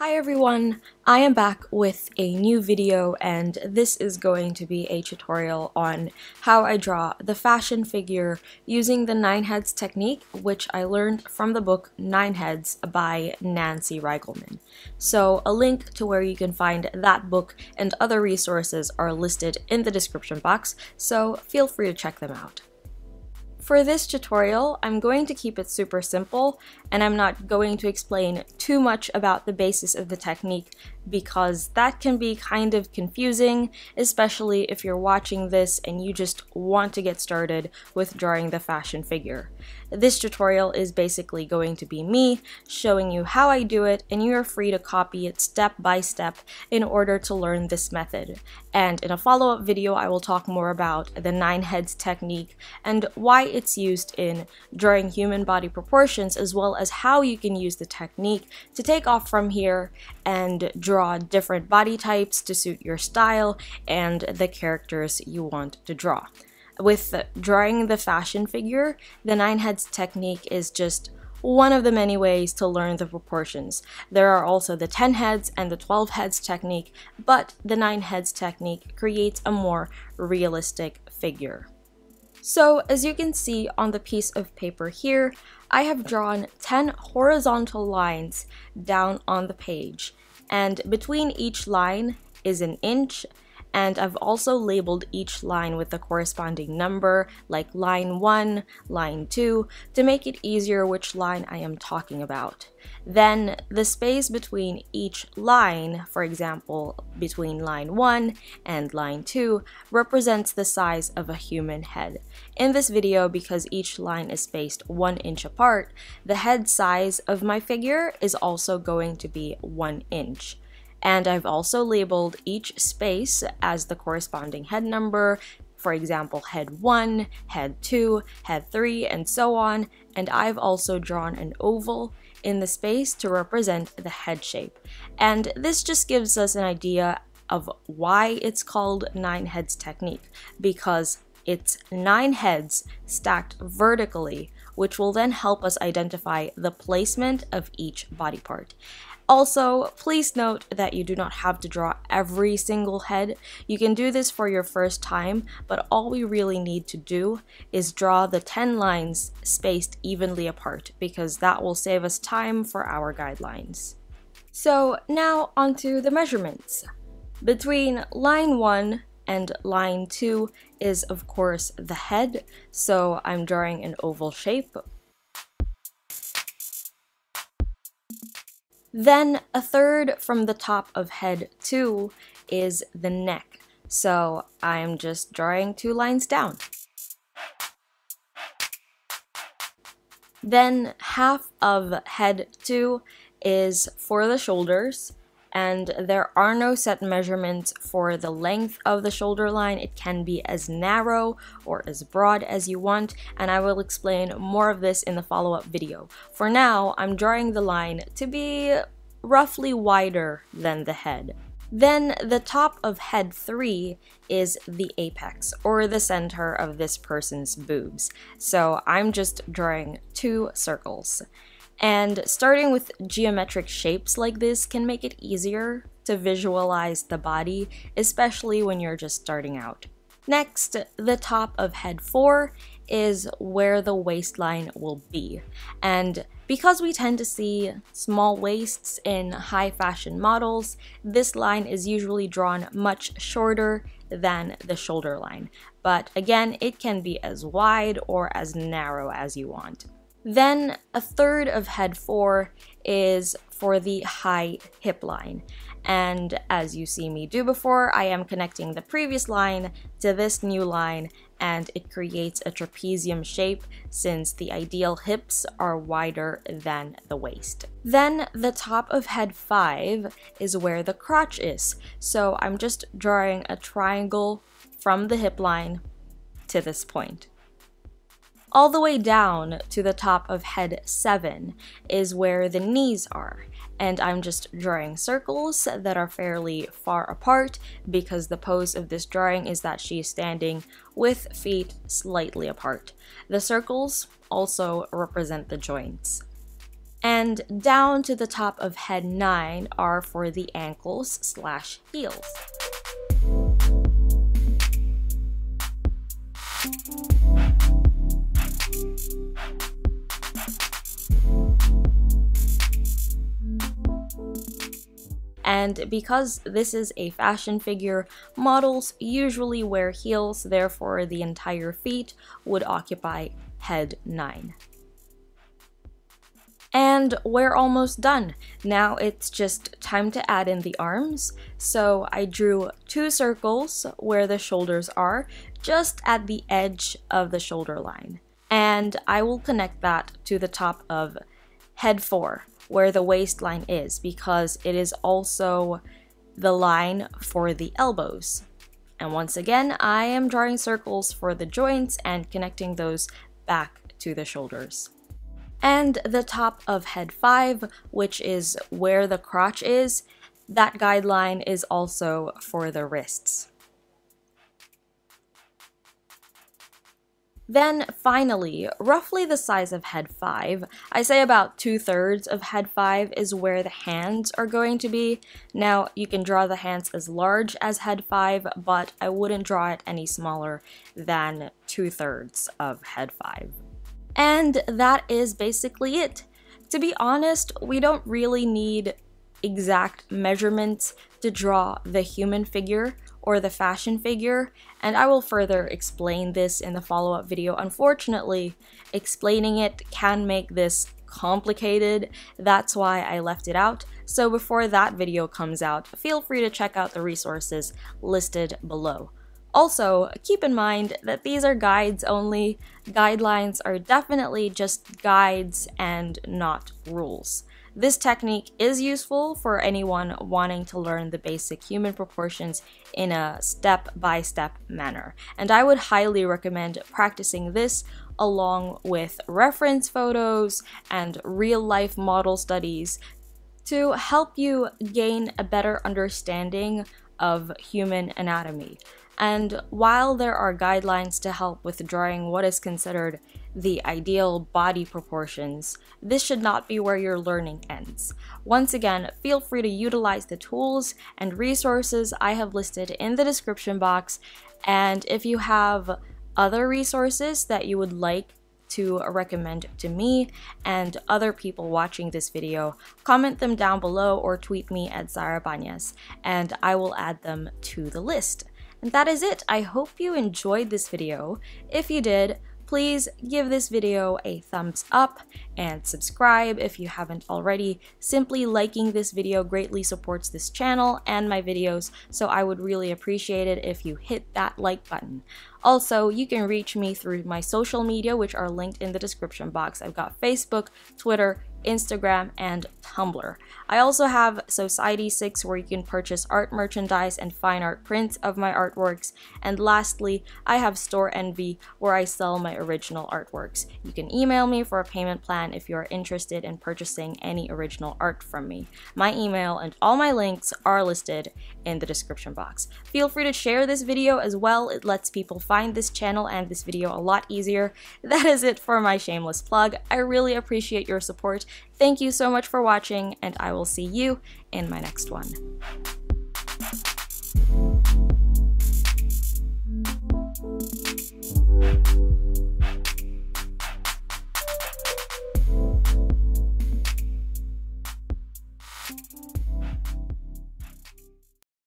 Hi everyone, I am back with a new video, and this is going to be a tutorial on how I draw the fashion figure using the 9 heads technique, which I learned from the book 9 Heads by Nancy Reigelman. So a link to where you can find that book and other resources are listed in the description box, so feel free to check them out. For this tutorial, I'm going to keep it super simple, and I'm not going to explain too much about the basis of the technique because that can be kind of confusing, especially if you're watching this and you just want to get started with drawing the fashion figure. This tutorial is basically going to be me showing you how I do it, and you are free to copy it step by step in order to learn this method. And in a follow-up video, I will talk more about the 9 Heads technique and why it's used in drawing human body proportions, as well as how you can use the technique to take off from here and draw different body types to suit your style and the characters you want to draw. With drawing the fashion figure, the 9 Heads technique is just one of the many ways to learn the proportions. There are also the 10 heads and the 12 heads technique, but the 9 heads technique creates a more realistic figure. So as you can see on the piece of paper here, I have drawn 10 horizontal lines down on the page, and between each line is an inch, and I've also labeled each line with the corresponding number, like line 1, line 2, to make it easier which line I am talking about. Then the space between each line, for example, between line 1 and line 2, represents the size of a human head. In this video, because each line is spaced 1 inch apart, the head size of my figure is also going to be 1 inch. And I've also labeled each space as the corresponding head number, for example, head 1, head 2, head 3, and so on. And I've also drawn an oval in the space to represent the head shape. And this just gives us an idea of why it's called 9 Heads technique, because it's 9 heads stacked vertically, which will then help us identify the placement of each body part. Also, please note that you do not have to draw every single head. You can do this for your first time, but all we really need to do is draw the 10 lines spaced evenly apart, because that will save us time for our guidelines. So now onto the measurements. Between line 1 and line 2 is of course the head, so I'm drawing an oval shape. Then a third from the top of head 2 is the neck, so I'm just drawing 2 lines down. Then half of head 2 is for the shoulders, and there are no set measurements for the length of the shoulder line. It can be as narrow or as broad as you want, and I will explain more of this in the follow-up video. For now, I'm drawing the line to be roughly wider than the head. Then the top of head 3 is the apex, or the center of this person's boobs. So I'm just drawing 2 circles. And starting with geometric shapes like this can make it easier to visualize the body, especially when you're just starting out. Next, the top of head 4 is where the waistline will be. And because we tend to see small waists in high fashion models, this line is usually drawn much shorter than the shoulder line. But again, it can be as wide or as narrow as you want. Then a third of head 4 is for the high hip line, and as you see me do before, I am connecting the previous line to this new line, and it creates a trapezium shape since the ideal hips are wider than the waist. Then the top of head 5 is where the crotch is, so I'm just drawing a triangle from the hip line to this point. All the way down to the top of head 7 is where the knees are, and I'm just drawing circles that are fairly far apart because the pose of this drawing is that she is standing with feet slightly apart. The circles also represent the joints. and down to the top of head 9 are for the ankles / heels. And because this is a fashion figure, models usually wear heels, therefore the entire feet would occupy head 9. And we're almost done. Now it's just time to add in the arms. So I drew 2 circles where the shoulders are, just at the edge of the shoulder line. And I will connect that to the top of head 4, where the waistline is, because it is also the line for the elbows. And once again, I am drawing circles for the joints and connecting those back to the shoulders. And the top of head 5, which is where the crotch is, that guideline is also for the wrists. Then finally, roughly the size of head 5, I say about 2/3 of head 5 is where the hands are going to be. Now you can draw the hands as large as head 5, but I wouldn't draw it any smaller than 2/3 of head 5. And that is basically it. To be honest, we don't really need exact measurements to draw the human figure or the fashion figure, and I will further explain this in the follow-up video. Unfortunately, explaining it can make this complicated. That's why I left it out. So before that video comes out, feel free to check out the resources listed below. Also, keep in mind that these are guides only. Guidelines are definitely just guides and not rules. This technique is useful for anyone wanting to learn the basic human proportions in a step-by-step manner, and I would highly recommend practicing this along with reference photos and real-life model studies to help you gain a better understanding of human anatomy. And while there are guidelines to help with drawing what is considered the ideal body proportions, this should not be where your learning ends. Once again, feel free to utilize the tools and resources I have listed in the description box, and if you have other resources that you would like to recommend to me and other people watching this video, comment them down below or tweet me at Zyra Bañez, and I will add them to the list. And that is it. I hope you enjoyed this video. If you did, please give this video a thumbs up and subscribe if you haven't already. Simply liking this video greatly supports this channel and my videos, so I would really appreciate it if you hit that like button. Also, you can reach me through my social media, which are linked in the description box. I've got Facebook, Twitter, Instagram, and Tumblr. I also have Society6, where you can purchase art merchandise and fine art prints of my artworks. And lastly, I have Store Envy, where I sell my original artworks. You can email me for a payment plan if you are interested in purchasing any original art from me. My email and all my links are listed in the description box. Feel free to share this video as well. It lets people find this channel and this video a lot easier. That is it for my shameless plug. I really appreciate your support. Thank you so much for watching, and I will see you in my next one.